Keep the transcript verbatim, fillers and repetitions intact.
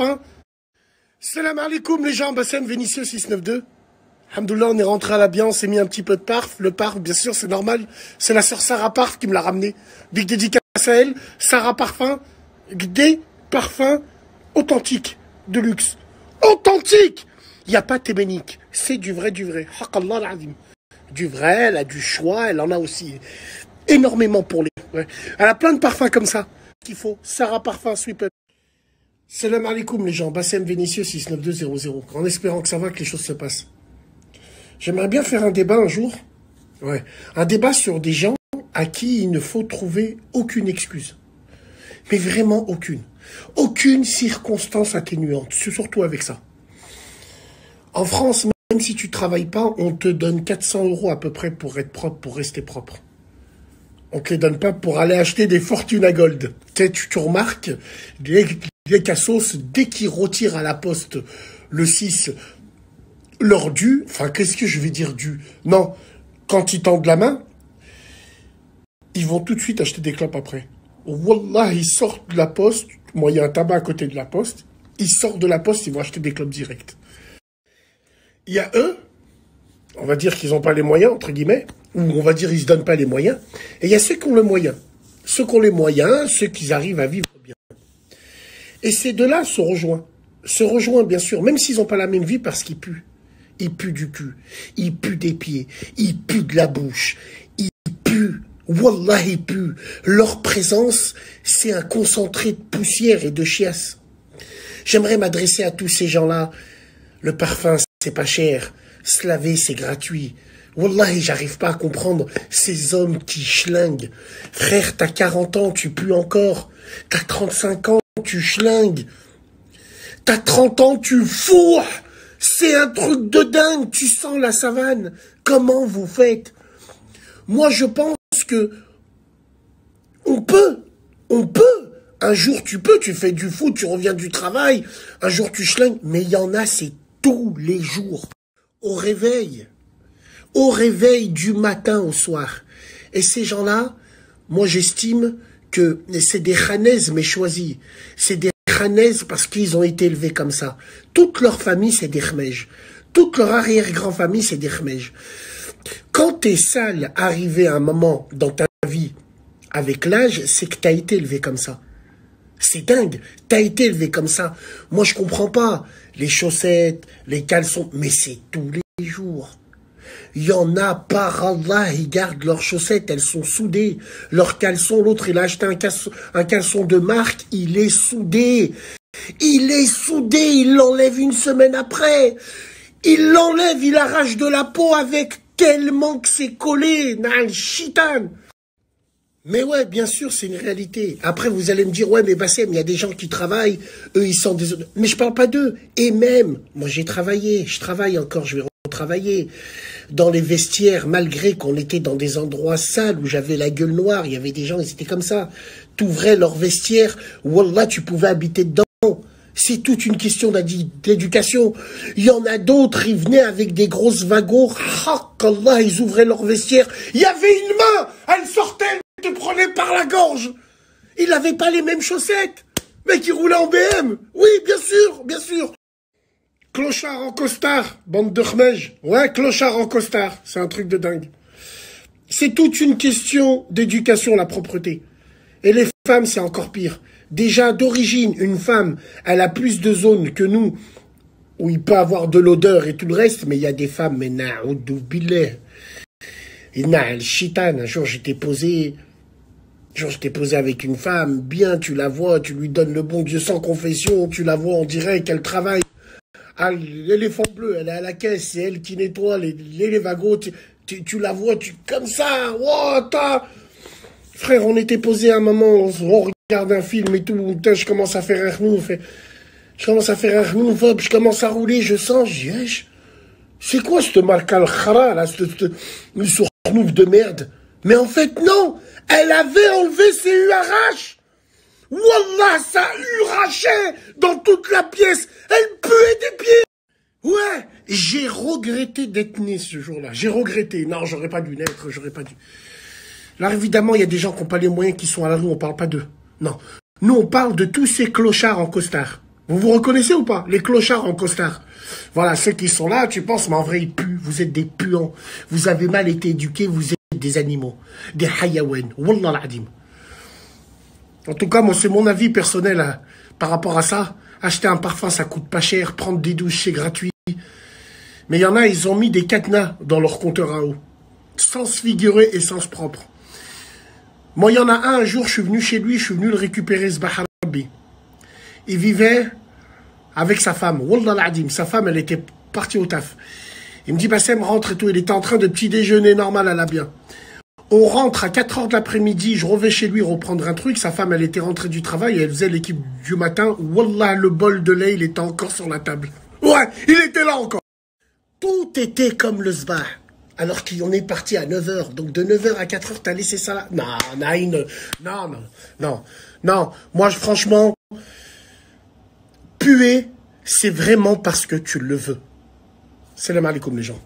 Parfum. Salam alaikum les gens, Bassem Vénitieux six cent quatre-vingt-deux. Alhamdoulilah, on est rentré à la bien, on s'est mis un petit peu de parf. Le parf, bien sûr, c'est normal. C'est la sœur Sarah Parf qui me l'a ramené. Big dédicace à elle. Sarah Parfum, des parfums authentiques, de luxe. Authentique! Il n'y a pas de tébénique. C'est du vrai, du vrai. Hakallah al-azim. Du vrai, elle a du choix, elle en a aussi énormément pour les... Ouais. Elle a plein de parfums comme ça qu'il faut. Sarah Parfum, sweep up. Salam alaikum les gens, Bassem Vénitieux six cent quatre-vingt-deux zéro zéro, en espérant que ça va, que les choses se passent. J'aimerais bien faire un débat un jour, ouais, un débat sur des gens à qui il ne faut trouver aucune excuse, mais vraiment aucune, aucune circonstance atténuante, surtout avec ça. En France, même si tu travailles pas, on te donne quatre cents euros à peu près pour être propre, pour rester propre. On te les donne pas pour aller acheter des Fortuna Gold. Tu, tu remarques les... Les cassos, dès qu'ils retirent à la poste le six, leur dû, enfin, qu'est-ce que je vais dire dû? Non, quand ils tendent la main, ils vont tout de suite acheter des clopes après. Wallah, ils sortent de la poste, moi, il y a un tabac à côté de la poste, ils sortent de la poste, ils vont acheter des clopes directes. Il y a eux, on va dire qu'ils n'ont pas les moyens, entre guillemets, ou on va dire ils ne se donnent pas les moyens, et il y a ceux qui ont le moyen. Ceux qui ont les moyens, ceux qui arrivent à vivre bien. Et ces deux-là se rejoignent. Se rejoignent, bien sûr, même s'ils n'ont pas la même vie parce qu'ils puent. Ils puent du cul. Ils puent des pieds. Ils puent de la bouche. Ils puent. Wallah, ils puent. Leur présence, c'est un concentré de poussière et de chiasse. J'aimerais m'adresser à tous ces gens-là. Le parfum, c'est pas cher. Se laver, c'est gratuit. Wallah, j'arrive pas à comprendre ces hommes qui schlinguent. Frère, t'as quarante ans, tu pues encore. T'as trente-cinq ans. Tu schlingues, t'as trente ans, tu fourres, c'est un truc de dingue, tu sens la savane, comment vous faites? Moi je pense que on peut, on peut, un jour tu peux, tu fais du foot, tu reviens du travail, un jour tu schlingues, mais il y en a, c'est tous les jours, au réveil, au réveil du matin au soir, et ces gens-là, moi j'estime que c'est des Khanaises mais choisis. C'est des Khanaises parce qu'ils ont été élevés comme ça. Toute leur famille, c'est des Khmèges. Toute leur arrière-grand-famille, c'est des Khmèges. Quand t'es sale, arrivé à un moment dans ta vie avec l'âge, c'est que t'as été élevé comme ça. C'est dingue. T'as été élevé comme ça. Moi, je comprends pas. Les chaussettes, les caleçons, mais c'est tous les jours. Il y en a, par Allah, ils gardent leurs chaussettes, elles sont soudées. Leurs caleçons, l'autre, il a acheté un caleçon, un caleçon de marque, il est soudé. Il est soudé, il l'enlève une semaine après. Il l'enlève, il arrache de la peau avec tellement que c'est collé. Nal-chitan. Mais ouais, bien sûr, c'est une réalité. Après, vous allez me dire, ouais, mais Bassem, il y a des gens qui travaillent, eux, ils sont des... Mais je parle pas d'eux. Et même, moi, j'ai travaillé, je travaille encore, je vais travailler dans les vestiaires, malgré qu'on était dans des endroits sales où j'avais la gueule noire, il y avait des gens, ils étaient comme ça, t'ouvrais leur vestiaire, wallah, tu pouvais habiter dedans. C'est toute une question d'éducation. Il y en a d'autres, ils venaient avec des grosses wagons, Allah, ils ouvraient leur vestiaire, il y avait une main, elle sortait, elle te prenait par la gorge. Ils n'avaient pas les mêmes chaussettes, mais qui roulaient en B M. Oui, bien sûr, bien sûr. Clochard en costard, bande de khmèges. Ouais, clochard en costard, c'est un truc de dingue. C'est toute une question d'éducation, la propreté. Et les femmes, c'est encore pire. Déjà, d'origine, une femme, elle a plus de zones que nous, où il peut avoir de l'odeur et tout le reste, mais il y a des femmes, mais na'oudou billah. Et na'al chitan, un jour j'étais posé... Genre, je t'ai posé avec une femme, bien, tu la vois, tu lui donnes le bon Dieu sans confession, tu la vois, on dirait qu'elle travaille. Ah, l'éléphant bleu, elle est à la caisse, c'est elle qui nettoie les, les, les wagons, tu, tu, tu la vois, tu comme ça, wow, frère, on était posé à un moment, on, on regarde un film et tout, je commence à faire un renouf, je commence à faire un renouf, je commence à rouler, je sens, je dis, c'est quoi cette marque al-khara, là, ce renouf de merde? Mais en fait, non, elle avait enlevé ses U R H. Wallah, ça hurrachait dans toute la pièce. Elle puait des pieds. Ouais, j'ai regretté d'être né ce jour-là. J'ai regretté. Non, j'aurais pas dû naître, j'aurais pas dû. Là, évidemment, il y a des gens qui n'ont pas les moyens qui sont à la rue, on parle pas d'eux. Non. Nous, on parle de tous ces clochards en costard. Vous vous reconnaissez ou pas? Les clochards en costard. Voilà, ceux qui sont là, tu penses, mais en vrai, ils puent. Vous êtes des puants. Vous avez mal été éduqués. Vous êtes des animaux. Des hayawen. Wallah al-adim. En tout cas, c'est mon avis personnel hein, par rapport à ça. Acheter un parfum, ça coûte pas cher. Prendre des douches, c'est gratuit. Mais il y en a, ils ont mis des cadenas dans leur compteur à eau. Sens figuré et sens propre. Moi, il y en a un, un jour, je suis venu chez lui, je suis venu le récupérer, ce Baharabi. Il vivait avec sa femme. Wallah al-adim, sa femme, elle était partie au taf. Il me dit, Bassem, rentre et tout. Il était en train de petit déjeuner normal à la bien. On rentre à quatre heures de l'après-midi, je revais chez lui reprendre un truc. Sa femme, elle était rentrée du travail et elle faisait l'équipe du matin. Wallah, le bol de lait, il était encore sur la table. Ouais, il était là encore. Tout était comme le sbar. Alors qu'on est parti à neuf heures. Donc de neuf heures à quatre heures, t'as laissé ça là. Non, non, non, non, non. Moi, franchement, puer, c'est vraiment parce que tu le veux. Salam alaikum les gens.